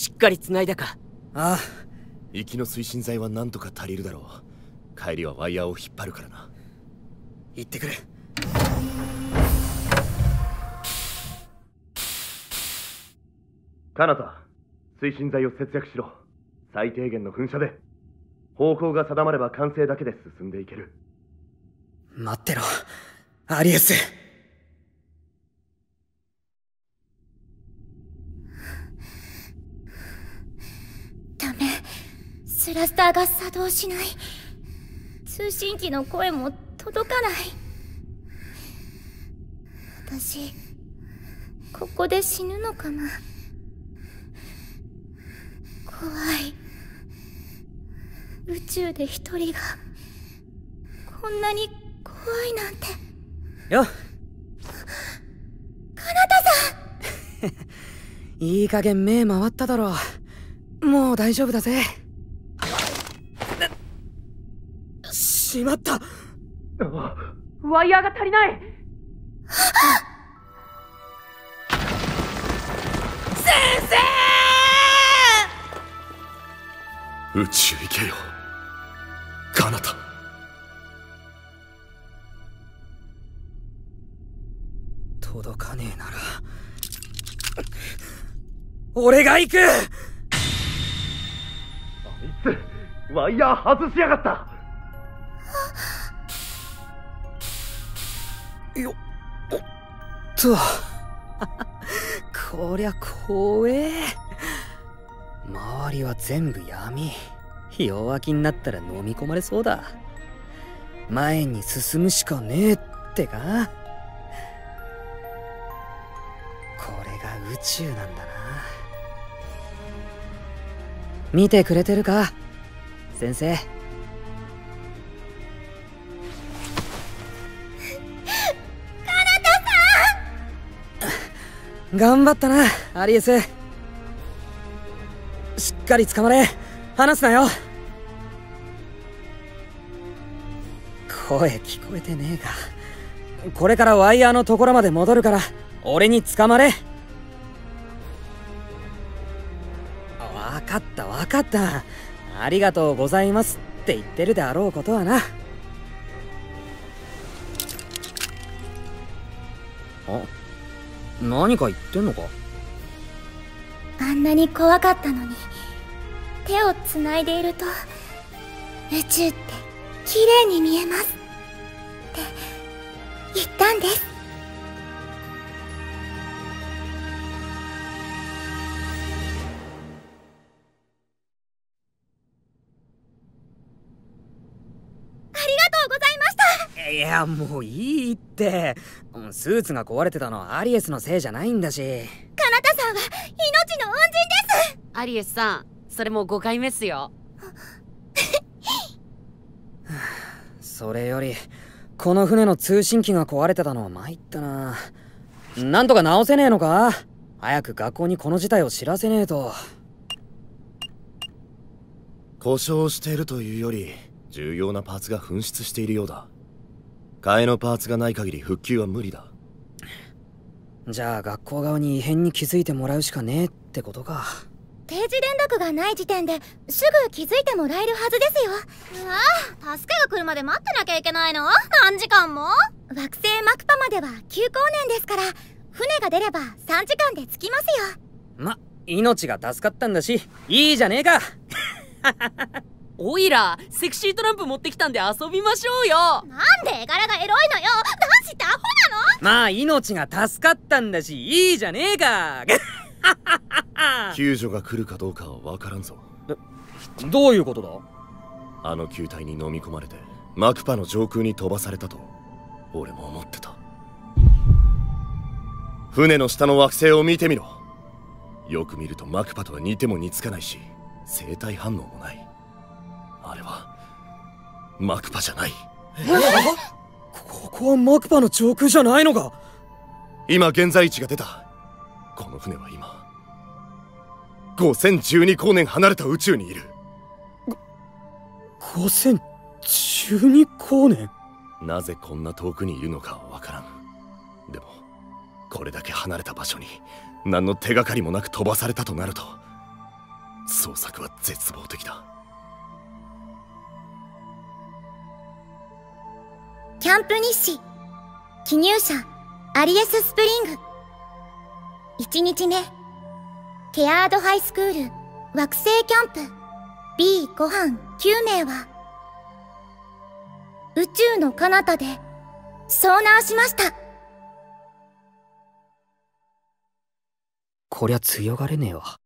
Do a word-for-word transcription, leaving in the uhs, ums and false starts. しっかり繋いだか。ああ、行きの推進剤はなんとか足りるだろう。帰りはワイヤーを引っ張るからな。行ってくる。カナタ、推進剤を節約しろ。最低限の噴射で。方向が定まれば完成だけで進んでいける。待ってろ、アリエス。ダメ、スラスターが作動しない。通信機の声も届かない。私、ここで死ぬのかな。怖い。宇宙で一人がこんなに怖いなんて。よっ、かなたさんいい加減目回っただろう。もう大丈夫だぜ。しまった、ワイヤーが足りない。先生、宇宙行けよかなた。届かねえなら俺が行く。あいつワイヤー外しやがった。よっとこりゃ怖え。周りは全部闇。弱気になったら飲み込まれそうだ。前に進むしかねえってか。これが宇宙なんだな。見てくれてるか先生。頑張ったな、アリエス。しっかり捕まれ。離すなよ。声聞こえてねえか。これからワイヤーのところまで戻るから俺に捕まれ。分かった分かった、ありがとうございますって言ってるであろうことはな。あ、何か言ってんのか。あんなに怖かったのに手をつないでいると宇宙って綺麗に見えますって言ったんです。いや、もういいって。スーツが壊れてたのはアリエスのせいじゃないんだし。カナタさんは命の恩人です。アリエスさん、それもうごかいめっすよそれよりこの船の通信機が壊れてたのは参ったな。なんとか直せねえのか。早く学校にこの事態を知らせねえと。故障しているというより重要なパーツが紛失しているようだ。替えのパーツがない限り復旧は無理だ。じゃあ学校側に異変に気づいてもらうしかねえってことか。定時連絡がない時点ですぐ気づいてもらえるはずですよ。うわ、助けが来るまで待ってなきゃいけないの。何時間も。惑星マクパまでは急光年ですから、船が出ればさんじかんで着きますよ。ま、命が助かったんだしいいじゃねえかおいら、セクシートランプ持ってきたんで遊びましょうよ。なんで絵柄がエロいのよ。男子ってアホなの。まあ命が助かったんだしいいじゃねえか救助が来るかどうかは分からんぞ。どういうことだ。あの球体に飲み込まれてマクパの上空に飛ばされたと俺も思ってた。船の下の惑星を見てみろ。よく見るとマクパとは似ても似つかないし生体反応もない。あれはマクパじゃない。ここはマクパの上空じゃないのか。今現在位置が出た。この船は今ごせんじゅうにこうねん離れた宇宙にいる。ごせんじゅうにこうねん。なぜこんな遠くにいるのかはわからん。でもこれだけ離れた場所に何の手がかりもなく飛ばされたとなると捜索は絶望的だ。キャンプ日誌、記入者アリエス・スプリング。いちにちめ、ケアードハイスクール惑星キャンプ ビーご 班きゅうめいは宇宙の彼方で遭難しました。こりゃ強がれねえわ。